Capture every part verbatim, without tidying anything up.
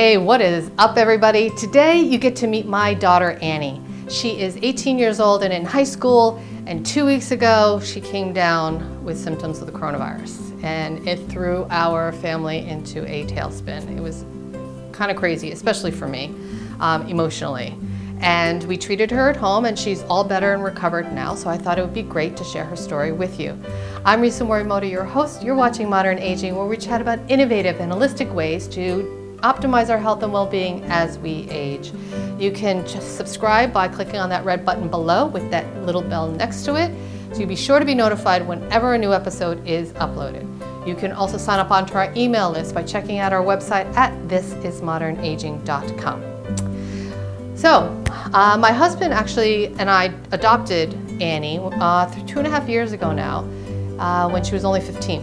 Hey, what is up, everybody? Today you get to meet my daughter Annie. She is eighteen years old and in high school, and two weeks ago she came down with symptoms of the coronavirus, and it threw our family into a tailspin. It was kind of crazy, especially for me, um, emotionally. And we treated her at home, and she's all better and recovered now, so I thought it would be great to share her story with you. I'm Risa Morimoto, your host. You're watching Modern Aging, where we chat about innovative and holistic ways to optimize our health and well-being as we age. You can just subscribe by clicking on that red button below with that little bell next to it, so you'll be sure to be notified whenever a new episode is uploaded. You can also sign up onto our email list by checking out our website at this is modern aging dot com. So, uh, my husband actually and I adopted Annie uh, two and a half years ago now, uh, when she was only fifteen.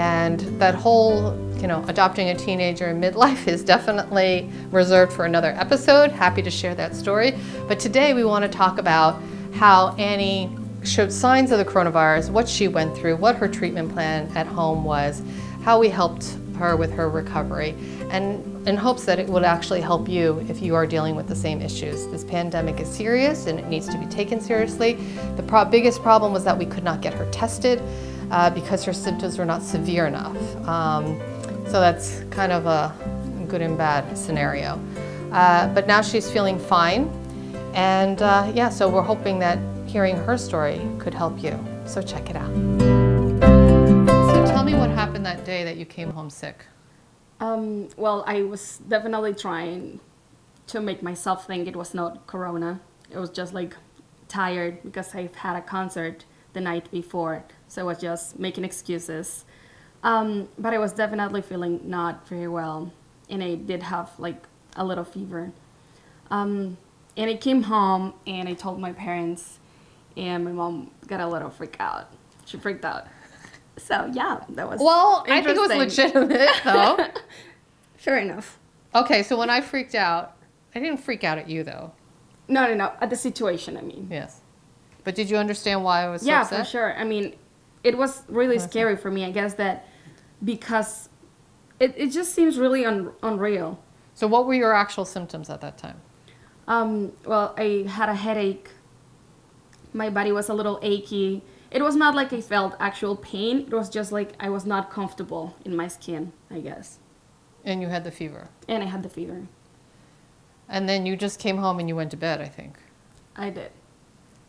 And that whole, you know, adopting a teenager in midlife is definitely reserved for another episode. Happy to share that story. But today we want to talk about how Annie showed signs of the coronavirus, what she went through, what her treatment plan at home was, how we helped her with her recovery, and in hopes that it would actually help you if you are dealing with the same issues. This pandemic is serious and it needs to be taken seriously. The pro biggest problem was that we could not get her tested uh, because her symptoms were not severe enough. Um, so that's kind of a good and bad scenario. Uh, but now she's feeling fine. And uh, yeah, so we're hoping that hearing her story could help you. So check it out. What happened that day that you came home sick? Um, well, I was definitely trying to make myself think it was not corona. It was just like tired because I've had a concert the night before, so I was just making excuses. Um, but I was definitely feeling not very well, and I did have like a little fever. Um, and I came home and I told my parents, and my mom got a little freak out. She freaked out. So yeah, that was well. I think it was legitimate, though. Fair enough. Okay, so when I freaked out, I didn't freak out at you, though. No, no, no. At the situation, I mean. Yes, but did you understand why I was? Yeah, so upset? For sure. I mean, it was really okay. Scary for me. I guess that because it it just seems really un unreal. So what were your actual symptoms at that time? Um, well, I had a headache. My body was a little achy. It was not like I felt actual pain. It was just like I was not comfortable in my skin, I guess. And you had the fever. And I had the fever. And then you just came home and you went to bed, I think. I did.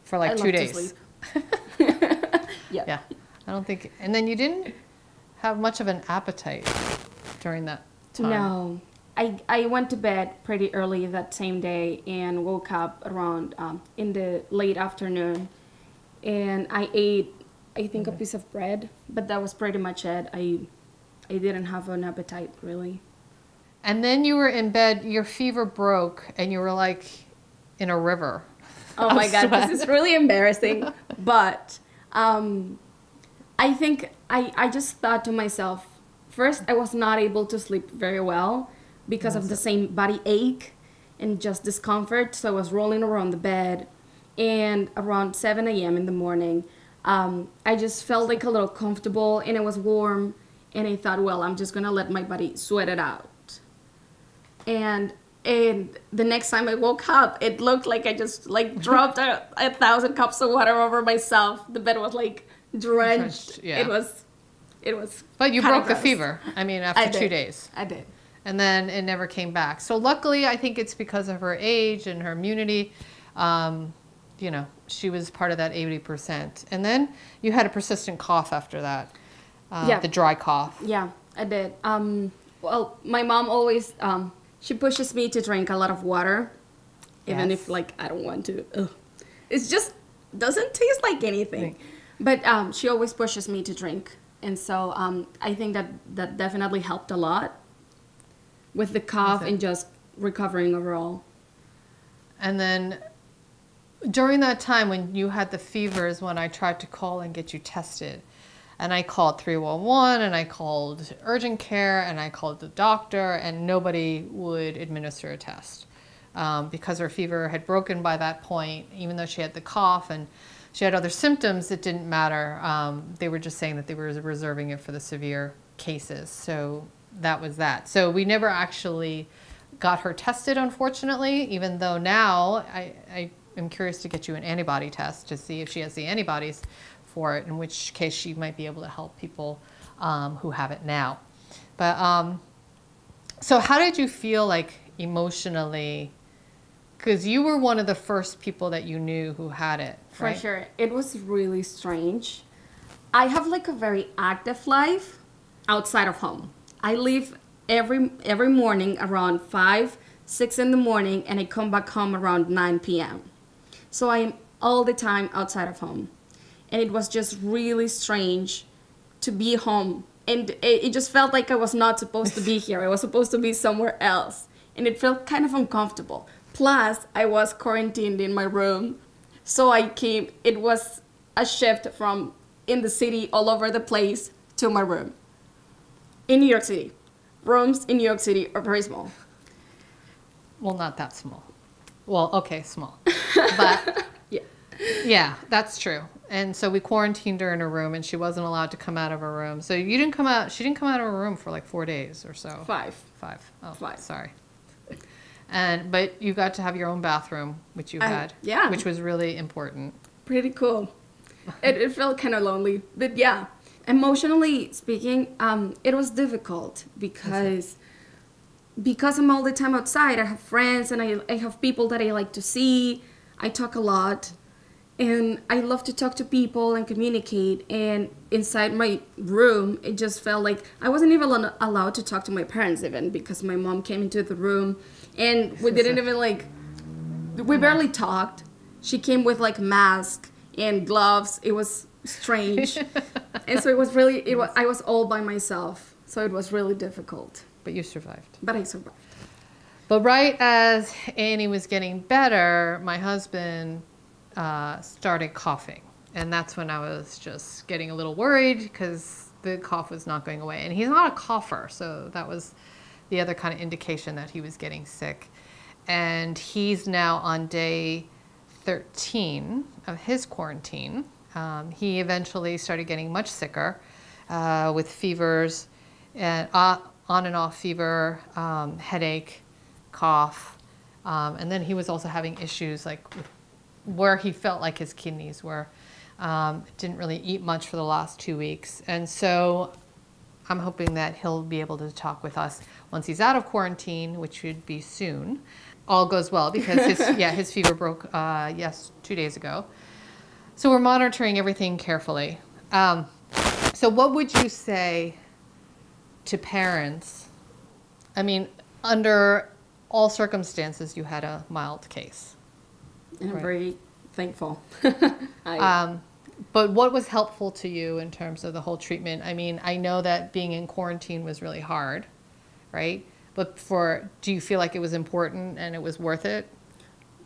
For like I two days. To sleep. Yeah. Yeah. I don't think. And then you didn't have much of an appetite during that time. No. I, I went to bed pretty early that same day and woke up around um, in the late afternoon. And I ate, I think, a piece of bread, but that was pretty much it. I, I didn't have an appetite, really. And then you were in bed, your fever broke, and you were like in a river. Oh my God, this is really embarrassing. But um, I think I, I just thought to myself, first, I was not able to sleep very well because of the same body ache and just discomfort. So I was rolling around the bed. And around seven A M in the morning, um, I just felt like a little comfortable, and it was warm, and I thought, well, I'm just gonna let my body sweat it out. And and the next time I woke up, it looked like I just like dropped a, a thousand cups of water over myself. The bed was like drenched. drenched yeah. It was, it was. But you broke gross. the fever. I mean, after I two did. days. I did. And then it never came back. So luckily, I think it's because of her age and her immunity. Um, you know, she was part of that eighty percent. And then you had a persistent cough after that, uh, yeah. the dry cough. Yeah, I did. Um, well, my mom always, um, she pushes me to drink a lot of water, even yes. if, like, I don't want to. Ugh. It just doesn't taste like anything. Right. But um, she always pushes me to drink. And so um, I think that that definitely helped a lot with the cough and just recovering overall. And then during that time when you had the fever is when I tried to call and get you tested. And I called three one one, and I called urgent care, and I called the doctor, and nobody would administer a test um, because her fever had broken by that point. Even though she had the cough and she had other symptoms, it didn't matter. Um, they were just saying that they were reserving it for the severe cases. So that was that. So we never actually got her tested, unfortunately, even though now I, I am curious to get you an antibody test to see if she has the antibodies for it, in which case she might be able to help people um, who have it now. But um, so how did you feel like emotionally? Because you were one of the first people that you knew who had it, right? For sure. It was really strange. I have like a very active life outside of home. I leave every every morning around five, six in the morning, and I come back home around nine p m So I am all the time outside of home. And it was just really strange to be home. And it, it just felt like I was not supposed to be here. I was supposed to be somewhere else. And it felt kind of uncomfortable. Plus, I was quarantined in my room, so I came, it was a shift from in the city, all over the place, to my room. In New York City. Rooms in New York City are very small. Well, not that small. Well, okay, small. But, yeah. yeah, that's true. And so we quarantined her in her room, and she wasn't allowed to come out of her room. So you didn't come out, she didn't come out of her room for like four days or so. Five. Five. Oh, Five. Sorry. And, but you got to have your own bathroom, which you uh, had, yeah. which was really important. Pretty cool. It, it felt kind of lonely, but yeah. Emotionally speaking, um, it was difficult because, because I'm all the time outside. I have friends and I, I have people that I like to see. I talk a lot and I love to talk to people and communicate. And inside my room, it just felt like I wasn't even allowed to talk to my parents even because my mom came into the room. And we didn't even like, we barely talked. She came with like mask and gloves. It was strange. And so it was really, it was, I was all by myself. So it was really difficult. But you survived. But I survived. But right as Annie was getting better, my husband uh, started coughing. And that's when I was just getting a little worried because the cough was not going away. And he's not a cougher, so that was the other kind of indication that he was getting sick. And he's now on day thirteen of his quarantine. Um, he eventually started getting much sicker uh, with fevers, and uh, on and off fever, um, headache, cough. Um, and then he was also having issues like where he felt like his kidneys were. Um, didn't really eat much for the last two weeks. And so I'm hoping that he'll be able to talk with us once he's out of quarantine, which should be soon. All goes well because his, yeah, his fever broke, uh, yes, two days ago. So we're monitoring everything carefully. Um, so what would you say to parents? I mean, under all circumstances, you had a mild case. And right? I'm very thankful. I um, But what was helpful to you in terms of the whole treatment? I mean, I know that being in quarantine was really hard, right? But for, do you feel like it was important and it was worth it?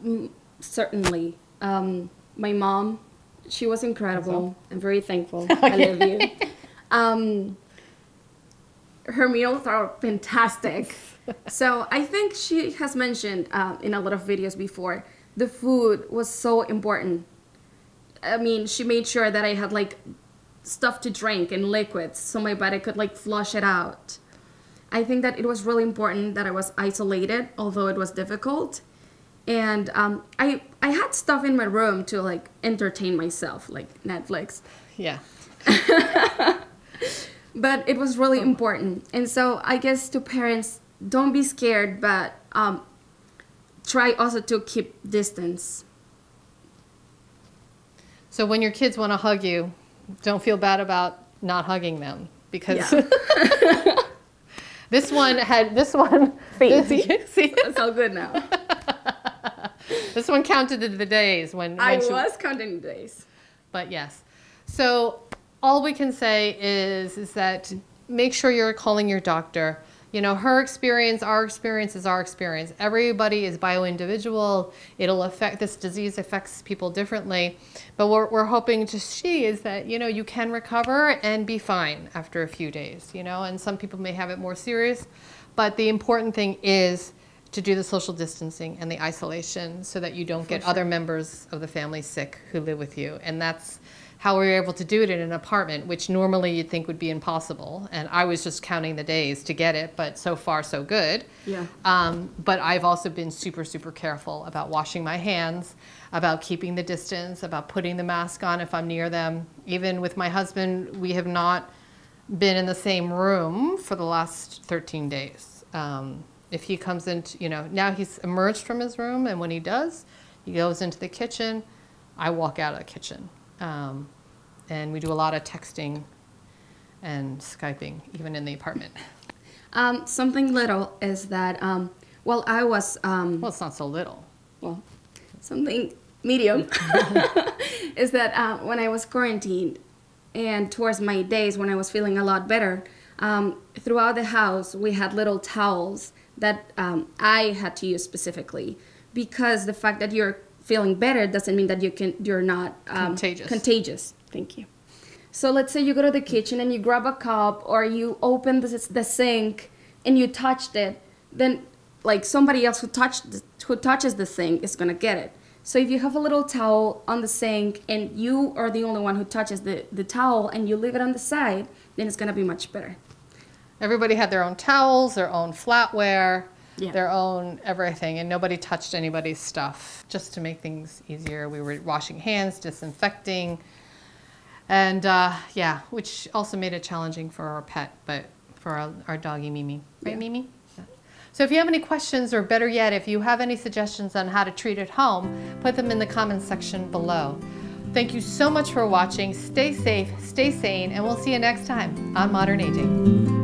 Mm, certainly. Um, my mom, she was incredible. I'm very thankful. I love you. Um, her meals are fantastic. So I think she has mentioned uh, in a lot of videos before, the food was so important. I mean, she made sure that I had like stuff to drink and liquids so my body could like flush it out. I think that it was really important that I was isolated, although it was difficult. And um, I, I had stuff in my room to like entertain myself, like Netflix. Yeah. But it was really important. And so I guess to parents, don't be scared, but um, try also to keep distance. So when your kids want to hug you, don't feel bad about not hugging them because yeah. this one had this one. See, this, see? It's all good now. This one counted the days when, when I she, was counting the days. But yes, so all we can say is is that make sure you're calling your doctor. You know, her experience, our experience is our experience. Everybody is bio-individual. It'll affect, this disease affects people differently. But what we're hoping to see is that, you know, you can recover and be fine after a few days, you know, and some people may have it more serious. But the important thing is to do the social distancing and the isolation so that you don't get other members of the family sick who live with you. And that's how we were able to do it in an apartment, which normally you'd think would be impossible. And I was just counting the days to get it, but so far so good. Yeah. Um, but I've also been super, super careful about washing my hands, about keeping the distance, about putting the mask on if I'm near them. Even with my husband, we have not been in the same room for the last thirteen days. Um, if he comes in, you know, now he's emerged from his room, and when he does, he goes into the kitchen, I walk out of the kitchen. Um, and we do a lot of texting and Skyping, even in the apartment. Um, something little is that, um, well, I was... Um, well, it's not so little. Well, something medium is that uh, when I was quarantined and towards my days when I was feeling a lot better, um, throughout the house we had little towels that um, I had to use specifically, because the fact that you're feeling better doesn't mean that you can, you're not um, contagious. Contagious. Thank you. So let's say you go to the kitchen and you grab a cup, or you open the, the sink and you touched it, then like somebody else who touched who touches the sink is gonna get it. So if you have a little towel on the sink and you are the only one who touches the, the towel and you leave it on the side, then it's gonna be much better. Everybody had their own towels, their own flatware. Yeah. Their own everything, and nobody touched anybody's stuff, just to make things easier. We were washing hands, disinfecting, and uh, yeah, which also made it challenging for our pet, but for our, our doggy Mimi. Right, yeah. Mimi? Yeah. So if you have any questions, or better yet, if you have any suggestions on how to treat at home, put them in the comments section below. Thank you so much for watching. Stay safe, stay sane, and we'll see you next time on Modern Aging.